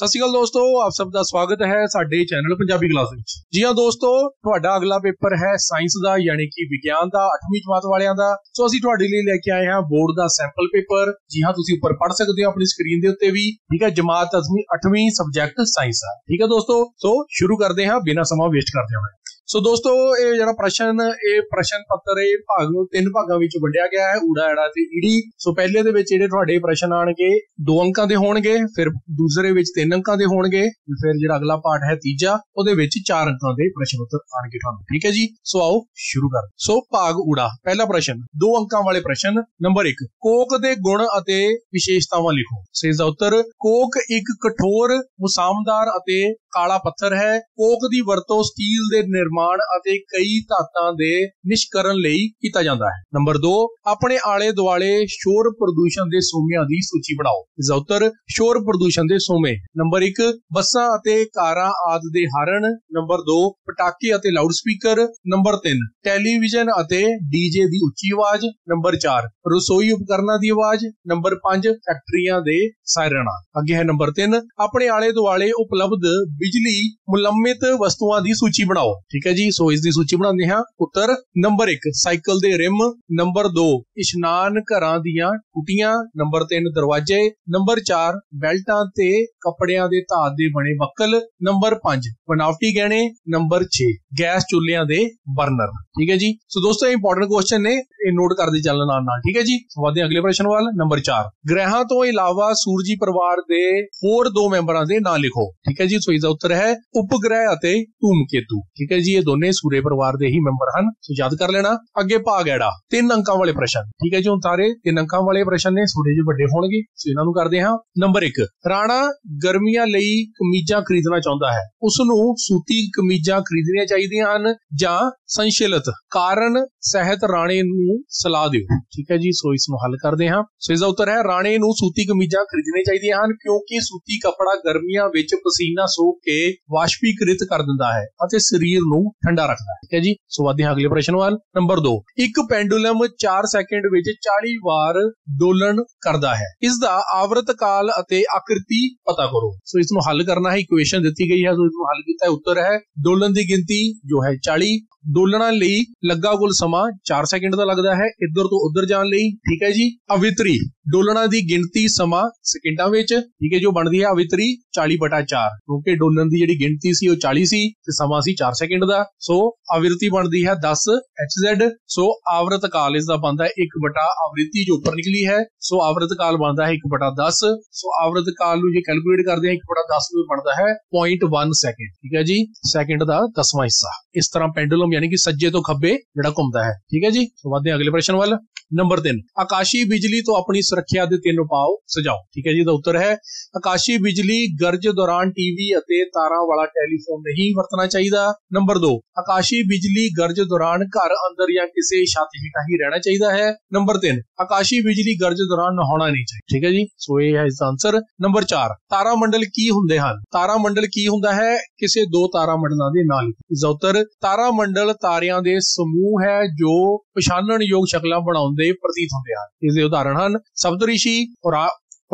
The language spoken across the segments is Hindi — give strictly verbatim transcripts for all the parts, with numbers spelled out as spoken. सत श्री अकाल दोस्तों, आप सब का स्वागत है साडे चैनल पंजाबी क्लास विच। जी हां दोस्तों, तुहाडा अगला पेपर है साइंस दा यानी कि विज्ञान दा आठवीं जमात वालियां दा। सो असीं तुहाडे लई लेके आए हां बोर्ड दा सैंपल पेपर। जी हां, तुसीं उपर पढ़ सकदे हो अपनी स्क्रीन दे उत्ते वी। ठीक है, जमात दसवीं आठवीं सबजैक्ट साइंस आ। ठीक है दोस्तों, सो शुरू करदे हां बिना समा वेस्ट करदे होए। सो दोस्तों, ये जिहड़ा प्रश्न ये प्रश्न पत्र ये भाग तीन भागां विच वंडिया गया है, ऊड़ा एड़ा ते ईड़ी। सो पहले दे विच जिहड़े तुहाडे प्रश्न आउणगे दो अंकां दे होणगे, फिर दूसरे विच तीन अंकां दे होणगे, फिर जिहड़ा अगला पार्ट है तीजा ओहदे विच चार अंकां दे प्रश्न उत्तर आउणगे तुहानूं। ठीक है जी, सो आओ शुरू कर। सो भाग ऊड़ा पहला प्रश्न दो अंकां वाले प्रश्न नंबर एक, कोक दे गुण अते विशेषतावां लिखो। सो इसदा उत्तर कोक एक कठोर मुसामदार अते काला पत्थर है। कोक दी वरतों स्टील दे निर्माण अते कई धातां दे निष्करण लई कीता जांदा है। नंबर दो, अपने आले दुआले शोर प्रदूषण दे सोमियां दी सूची बनाओ। इसदा उत्तर शोर प्रदूषण दे सोमे। नंबर एक, बसां अते कारां आदि दे हारन। नंबर दो, पटाके अते लाउड स्पीकर। नंबर तीन, टेलीविजन अते डीजे दी उच्ची आवाज। नंबर चार, रसोई उपकरणां दी आवाज। नंबर पांच, फैक्ट्रियां दे सायरन। अगे है नंबर तीन, अपने आले दुआले उपलब्ध बिजली मुलम्मित वस्तुओं की सूची बनाओ। ठीक है जी, सो इसकी सूची बनाते हैं। उत्तर नंबर एक साइकिल दे रिम। नंबर दो इशनान घरां दीयां टूटियां। नंबर तीन दरवाजे। नंबर चार बेल्टां ते कपड़ियां दे धात दे बने बक्कल। नंबर पांच बनावटी गहने। नंबर छे गैस चूल्हियां दे बर्नर। ठीक है जी, सो दोस्तों इंपोर्टेंट क्वेश्चन ने नोट करते चलना। ठीक है जी, वादे अगले प्रश्न वाल। नंबर चार, ग्रहां तो इलावा सूरजी परिवार के होर दो मैंबरां दे नाम लिखो। ठीक है जी, सो इसका उत्तर है उपग्रह अते धूमकेतु। ठीक है जी, ये दोनों सूर्य परिवार के ही मैंबर हैं, सो याद कर लेना। अगे भाग एड़ा तीन अंकों वाले प्रश्न। ठीक है जी, हुण सारे तीन अंकों वाले प्रश्न ने थोड़े जिहे वड्डे होणगे, सो इन्हां नूं करदे हां। नंबर एक, राणा गर्मियां लई कमीजां खरीदना चाहुंदा है, उसनूं सूती कमीजां खरीदणियां चाहीदियां हन जां संशलित। कारण सहित राणे नूं सलाह दिओ। ठीक है जी, सो इस नूं हल करदे हां। सो इसदा उत्तर है राणे नूं सूती कमीजां खरीदणियां चाहीदियां हन क्योंकि सूती कपड़ा गर्मियां विच पसीना सोख के वाष्पीकृत कर दिंदा है अते शरीर नूं ठंडा रखदा है। ठीक है जी, सो वादे अगले प्रश्न वाल। नंबर दो, एक पेंडुलम चार सैकंड विच चालीस वार डोलन करदा है, इसदा आवर्त काल अते आकृति पता करो। सो इस नूं हल करना है, इक्वेशन दित्ती गई है, सो इस नूं हल कीता है। उत्तर है डोलन की गिनती जो है चालीस, डोलना लई लगा कुल समा चार सैकंड का लगता है इधर तो उधर जाने लई। ठीक है जी, अवितरी डोलना की गिनती समा सेकंडा विच। ठीक है, जो बनती है अवितरी चालीस बटा चार क्योंकि डोलन की जी गिनती सी चालीस सी ते समा सी चार सैकंड का। सो अविरती बनती है दस एच जेड। सो आवृत काल इसका बनता है एक बटा आवृत्ति जो उपर निकली है। सो आवृत काल बनता है एक बटा दस। सो आवृत काल जो कैलकुलेट करते हैं एक बटा दस में बनता है पॉइंट वन सैकेंड। ठीक है जी, सैकेंड का दसवां हिस्सा। इस तरह पेंडुलम यानी कि सज्जे तो खब्बे जिहड़ा घूमता है। ठीक है जी, तो वादे अगले प्रश्न वाल। नंबर तीन, आकाशी बिजली तो अपनी सुरक्षा दे तीन उपाव सुझाओ। ठीक है जी, तो उत्तर है आकाशी बिजली गरज दौरान टीवी अते तारां वाला टेलीफोन नहीं वरतना चाहिदा। नंबर दो, आकाशी बिजली गरज दौरान घर अंदर या किसी छत हेठां ही रहना चाहिदा है। नंबर तीन, आकाशी बिजली गरज दौरान नहाउणा नहीं चाहिदा। ठीक है जी, सो यह है इसका आंसर। नंबर चार, तारामंडल की हुंदे हन। तारामंडल की हुंदा है किसी दो तारामंडलों के नाल। इसका उत्तर तारामंडल तारियां दे समूह है जो पछाणन योग शक्लां बनाउंदे प्रतीत हुंदे हन। इसदे उदाहरण हन सप्तऋषि और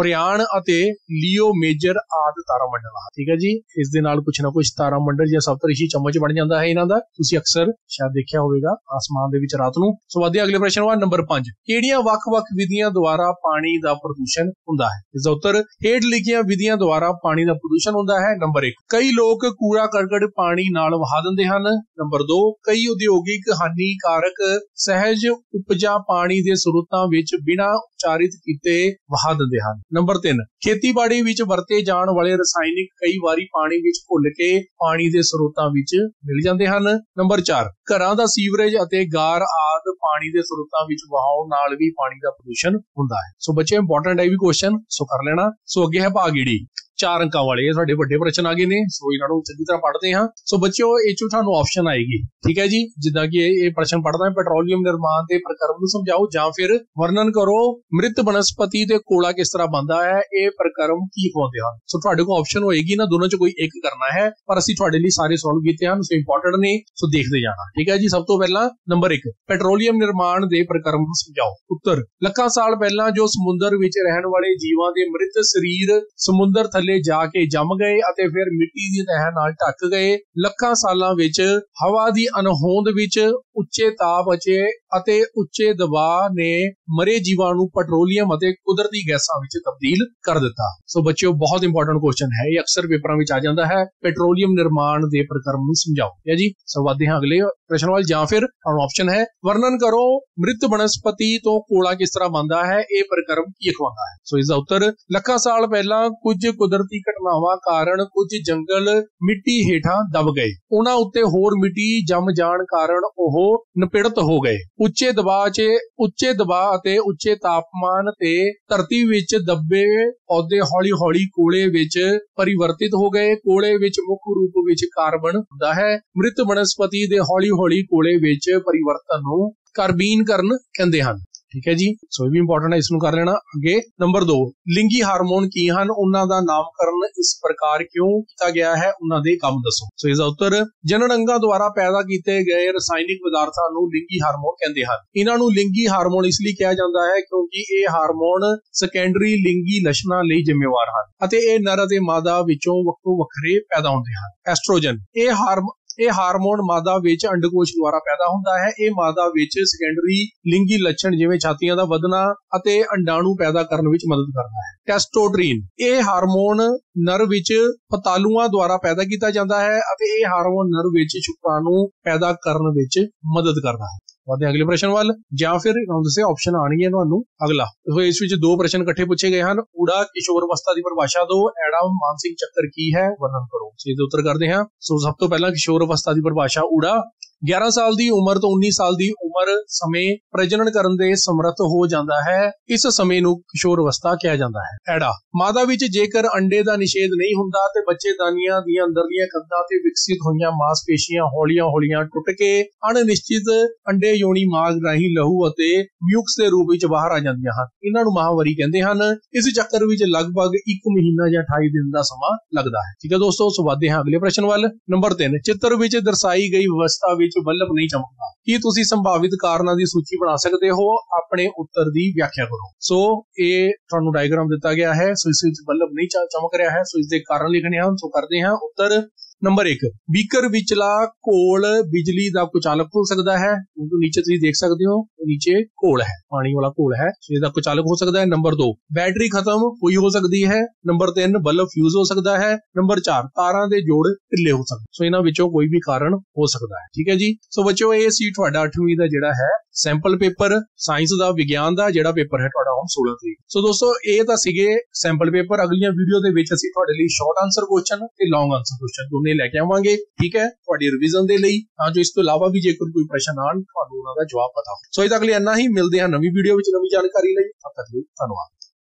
ओरियन अते लियो मेजर आदि तारामंडल। ठीक है जी, इस दे नाल कुछ ना कुछ तारामंडल या सप्तऋषि चम्मच बन जाता है। इन्हां दा तुसीं अक्सर शायद देखिया होगा आसमान दे विच रात नूं। सो वधिया अगले प्रश्न वा। नंबर पांच, किहड़ियां वख-वख विधियां द्वारा पानी दा प्रदूषण हुंदा है। इसदा उत्तर हेठ लिखियां विधियां द्वारा पानी दा प्रदूषण हुंदा है। नंबर एक, कई लोग कूड़ा करकट पानी नाल वहा दिंदे हन। नंबर दो, कई उद्योगिक हानिकारक सहज उपजा पानी दे स्रोतां विच बिना उपचारित कीते वहा दिंदे हन। नंबर तीन, खेतीबाड़ी विच वरते जाण वाले रसायनिक कई वारी पानी विच घुल के पानी दे स्रोतां विच मिल जांदे हन। नंबर चार, घरां दा सीवरेज अते गार आदि पानी दे स्रोतां विच वहाउण नाल वी पानी दा प्रदूषण हुंदा है। सो बच्चे इंपोर्टेंट है भी क्वेश्चन, सो कर लेना। सो अगे है भाग ईडी चार अंकों वाले साडे वड्डे प्रश्न आ गए ने। सो इन्हों चंगी तरह पढ़ते हैं। सो बच्चों इचों थानू ऑप्शन आएगी। ठीक है जी, जिदा कि ये प्रश्न पढ़ना है पेट्रोलियम निर्माण के प्रक्रम नूं समझाओ जां फिर वर्णन करो मृत वनस्पति ते कोला किस तरह बनता है, ये प्रक्रम की पाउंदे हन। सो तुहाडे कोल ऑप्शन होएगी ना, दोनों च कोई एक करना है पर असीं तुहाडे लई सारे सोल्व कीते हन। सो इंपोर्टेंट ने, सो देखदे जाना। ठीक है जी, सब तो पहला नंबर एक, पेट्रोलियम निर्माण के प्रक्रम नूं समझाओ। उत्तर, लखां साल पहलां जो समुद्र विच रहण वाले जीवां दे मृत शरीर समुद्र ਥੱਲੇ ਜਾ ਕੇ ਜੰਮ ਗਏ ਅਤੇ ਫਿਰ ਮਿੱਟੀ ਦੀ ਤਹਿ ਨਾਲ ਢੱਕ ਗਏ। ਲੱਖਾਂ ਸਾਲਾਂ ਵਿੱਚ ਹਵਾ ਦੀ ਅਣਹੋਂਦ ਵਿੱਚ ਉੱਚੇ ਤਾਪ ਅਤੇ ਉੱਚੇ ਦਬਾਅ ਨੇ ਮਰੇ ਜੀਵਾਂ ਨੂੰ ਪੈਟਰੋਲੀਅਮ ਅਤੇ ਕੁਦਰਤੀ ਗੈਸਾਂ ਵਿੱਚ ਤਬਦੀਲ ਕਰ ਦਿੱਤਾ। ਸੋ ਬੱਚਿਓ, ਬਹੁਤ ਇੰਪੋਰਟੈਂਟ ਕੁਐਸਚਨ ਹੈ, ਇਹ ਅਕਸਰ ਪੇਪਰਾਂ ਵਿੱਚ ਆ ਜਾਂਦਾ ਹੈ। ਪੈਟਰੋਲੀਅਮ ਨਿਰਮਾਣ ਦੇ ਪ੍ਰਕਰਮ ਨੂੰ ਸਮਝਾਓ। ਹੈ ਜੀ, ਸੋ ਵੱਧਦੇ ਹਾਂ ਅਗਲੇ ਪ੍ਰਸ਼ਨ ਵੱਲ, ਜਾਂ ਫਿਰ ਆਪਸ਼ਨ ਹੈ ਵਰਣਨ ਕਰੋ ਮ੍ਰਿਤ ਬਨਸਪਤੀ ਤੋਂ ਕੋਲਾ ਕਿਸ ਤਰ੍ਹਾਂ ਬਣਦਾ ਹੈ, ਇਹ ਪ੍ਰਕਰਮ ਕੀ ਅਖਵਾਉਂਦਾ ਹੈ। ਸੋ ਇਸਦਾ ਉੱਤਰ, ਲੱਖਾਂ ਸਾਲ ਪਹਿਲਾਂ ਕੁਝ ਕੁਦਰਤੀ ਘਟਨਾਵਾਂ ਕਾਰਨ ਕੁਝ ਜੰਗਲ ਮਿੱਟੀ ਹੇਠਾਂ ਦਬ ਗਏ। ਉਹਨਾਂ ਉੱਤੇ ਹੋਰ ਮਿੱਟੀ ਜੰਮ ਜਾਣ ਕਾਰਨ ਉਹ ਨਿਪੜਤ ਹੋ ਗਏ। ਉੱਚੇ ਦਬਾਅ 'ਚ ਉੱਚੇ ਦਬਾਅ ਅਤੇ ਉੱਚੇ ਤਾਪਮਾਨ ਤੇ ਧਰਤੀ ਵਿੱਚ ਦੱਬੇ ਪੌਦੇ ਹੌਲੀ-ਹੌਲੀ ਕੋਲੇ ਵਿੱਚ ਪਰਿਵਰਤਿਤ ਹੋ ਗਏ। ਕੋਲੇ ਵਿੱਚ ਮੁੱਖ ਰੂਪ ਵਿੱਚ ਕਾਰਬਨ ਹੁੰਦਾ ਹੈ। ਮ੍ਰਿਤ ਬਨਸਪਤੀ ਦੇ ਹੌਲੀ-ਹੌਲੀ ਕੋਲੇ ਵਿੱਚ ਪਰਿਵਰਤਨ ਨੂੰ ਕਾਰਬੀਨ ਕਰਨ ਕਹਿੰਦੇ ਹਨ। ठीक है जी, सो ये भी इंपॉर्टेंट है, इसको कर लेना। आगे नंबर दो, लिंगी हार्मोन की हैं, उन्हां दा नामकरण इस प्रकार क्यों किया गया है, उन्हां दे काम दसो। सो इसका उत्तर, जनन अंगां द्वारा पैदा किए गए रसायनिक पदार्थां नूं लिंगी हार्मोन कहंदे हन। इन्हां नूं लिंगी हार्मोन इसलिए कहा जाता है क्योंकि ये हार्मोन सेकेंडरी लिंगी लक्षणां लई जिम्मेवार हन अते ये नर अते मादा विचों वक्तो वखरे पैदा हुंदे हन। एस्ट्रोजन, ये हार्मोन ਇਹ ਹਾਰਮੋਨ ਮਾਦਾ ਵਿੱਚ ਅੰਡਕੋਸ਼ ਦੁਆਰਾ ਪੈਦਾ ਹੁੰਦਾ ਹੈ। ਇਹ ਮਾਦਾ ਵਿੱਚ ਸੈਕੰਡਰੀ ਲਿੰਗੀ ਲੱਛਣ ਜਿਵੇਂ ਛਾਤੀਆਂ ਦਾ ਵਧਣਾ ਅਤੇ ਅੰਡਾਣੂ ਪੈਦਾ ਕਰਨ ਵਿੱਚ ਮਦਦ ਕਰਦਾ ਹੈ। ਟੈਸਟੋਸਟਰੀਨ, ਇਹ ਹਾਰਮੋਨ ਨਰ ਵਿੱਚ ਪਤਾਲੂਆਂ ਦੁਆਰਾ ਪੈਦਾ ਕੀਤਾ ਜਾਂਦਾ ਹੈ ਅਤੇ ਇਹ ਹਾਰਮੋਨ ਨਰ ਵਿੱਚ ਸ਼ੁਕਰਾਣੂ ਪੈਦਾ ਕਰਨ ਵਿੱਚ ਮਦਦ ਕਰਦਾ ਹੈ। ਵਧਦੇ ਅਗਲੇ ਪ੍ਰਸ਼ਨ ਵੱਲ, ਜਾਂ ਫਿਰ ਦੱਸੇ ਆਪਸ਼ਨ ਆਉਣਗੀਆਂ ਤੁਹਾਨੂੰ। ਅਗਲਾ, ਇਸ ਵਿੱਚ ਦੋ ਪ੍ਰਸ਼ਨ ਇਕੱਠੇ ਪੁੱਛੇ ਗਏ ਹਨ। ਊੜਾ ਕਿਸ਼ੋਰ ਅਵਸਥਾ ਦੀ ਪਰਿਭਾਸ਼ਾ ਦੋ, ਐੜਾ ਮਾਨਸਿਕ ਚੱਕਰ ਕੀ ਹੈ, ਵਰਣਨ ਕਰੋ। ਇਹਦੇ ਉੱਤਰ ਕਰਦੇ ਹਾਂ। ਸੋ ਸਭ ਤੋਂ ਪਹਿਲਾਂ ਕਿਸ਼ੋਰ ਅਵਸਥਾ ਦੀ ਪਰਿਭਾਸ਼ਾ, ਊੜਾ ग्यारह साल की उम्र तो उन्नीस साल की उम्र समय प्रजनन करन दे समर्थ हो जाता है। इस समय नूं किशोर अवस्था कहा जाता है। एड़ा, मादा विच जेकर अंडे दा निषेध नहीं हुंदा ते बच्चेदानियां दी अंदरलियां कंधां ते विकसित होईयां मांसपेशियां हौलियां हौलियां टुट के अनिश्चित अंडे योनी मार्ग राही लहू अते म्यूकस दे रूप विच बाहर आ जांदियां हन। इन्हां नूं माहवारी कहंदे हन। इस चक्कर विच लगभग एक महीना जां अठाई दिन दा समां लगदा है। ठीक है दोस्तों, सो वधदे हां अगले प्रश्न वाल। नंबर तीन, चित्र विच दर्शाई गई अवस्था बल्ब नहीं चमकता, ਕੀ ਤੁਸੀਂ ਸੰਭਾਵਿਤ ਕਾਰਨਾਂ ਦੀ ਸੂਚੀ ਬਣਾ ਸਕਦੇ ਹੋ, ਆਪਣੇ ਉੱਤਰ ਦੀ ਵਿਆਖਿਆ ਕਰੋ। ਸੋ ਇਹ ਤੁਹਾਨੂੰ ਡਾਇਗ੍ਰਾਮ ਦਿੱਤਾ ਗਿਆ ਹੈ। ਸੋ ਇਸ ਵਿੱਚ ਬਲਬ ਨਹੀਂ ਚਮਕ ਰਿਹਾ ਹੈ, ਸੋ ਇਸ ਦੇ ਕਾਰਨ ਲਿਖਣੇ ਹਨ। ਸੋ ਕਰਦੇ ਹਾਂ ਉੱਤਰ। ਨੰਬਰ ਇੱਕ, ਬੀਕਰ ਵਿਚਲਾ ਕੋਲ ਬਿਜਲੀ ਦਾ ਕੁਚਾਲਕ ਹੋ ਸਕਦਾ ਹੈ। ਨੀਚੇ ਤੁਸੀਂ ਦੇਖ ਸਕਦੇ ਹੋ, ਨੀਚੇ ਕੋਲ ਹੈ, ਪਾਣੀ ਵਾਲਾ ਕੋਲ ਹੈ, ਇਹਦਾ ਕੁਚਾਲਕ ਹੋ ਸਕਦਾ ਹੈ। ਨੰਬਰ ਦੋ, ਬੈਟਰੀ ਖਤਮ ਹੋਈ ਹੋ ਸਕਦੀ ਹੈ। ਨੰਬਰ ਤਿੰਨ, ਬਲਬ ਫਿਊਜ਼ ਹੋ ਸਕਦਾ ਹੈ। ਨੰਬਰ ਚਾਰ, ਤਾਰਾਂ ਦੇ ਜੋੜ ਢਿੱਲੇ ਹੋ ਸਕਦੇ। ਸੋ ਇਹਨਾਂ ਵਿੱਚੋਂ ਕੋਈ ਵੀ ਕਾਰਨ ਹੋ ਸਕਦਾ ਹੈ। ਠੀਕ ਹੈ ਜੀ, ਸੋ ਬੱਚਿਓ ਇਹ ਸੀ ਤੁਹਾਡਾ ਅੱਠਵੀਂ ਦਾ ਜਿਹੜਾ ਹੈ ਸੈਂਪਲ ਪੇਪਰ, ਸਾਇੰਸ ਦਾ ਵਿਗਿਆਨ ਦਾ ਜਿਹੜਾ ਪੇਪਰ ਹੈ ਤੁਹਾਡਾ ਹੁਣ ਸੋਲਾਂ ਤਰੀਕ। ਸੋ ਦੋਸਤੋ ਇਹ ਤਾਂ ਸੀਗੇ ਸੈਂਪਲ ਪੇਪਰ। ਅਗਲੀਆਂ ਵੀਡੀਓ ਦੇ ਵਿੱਚ ਅਸੀਂ ਤੁਹਾਡੇ ਲਈ ਸ਼ਾਰਟ ਆਨਸਰ ਕੁਐਸਚਨ ਤੇ ਲੌਂਗ ਆਨਸਰ ਕੁਐਸਚਨ ਦੋਨੇ ਲੈ ਕੇ ਆਵਾਂਗੇ। ਠੀਕ ਹੈ, ਤੁਹਾਡੀ ਰਿਵੀਜ਼ਨ ਦੇ ਲਈ, ਤਾਂ ਜੋ ਇਸ ਤੋਂ ਇਲਾਵਾ ਵੀ ਜੇਕਰ ਕੋਈ ਪ੍ਰਸ਼ਨ ਆਉਣ ਤੁਹਾਨੂੰ ਉਹਨਾਂ ਦਾ ਜਵਾਬ ਪਤਾ ਹੋ। ਸੋ ਇਹ ਤੱਕ ਲਈ ਇੰਨਾ ਹੀ, ਮਿਲਦੇ ਹਾਂ ਨਵੀਂ ਵੀਡੀਓ ਵਿੱਚ ਨਵੀਂ ਜਾਣਕਾਰੀ ਲਈ। ਤਦ ਤੱਕ ਲਈ ਧੰਨਵਾਦ।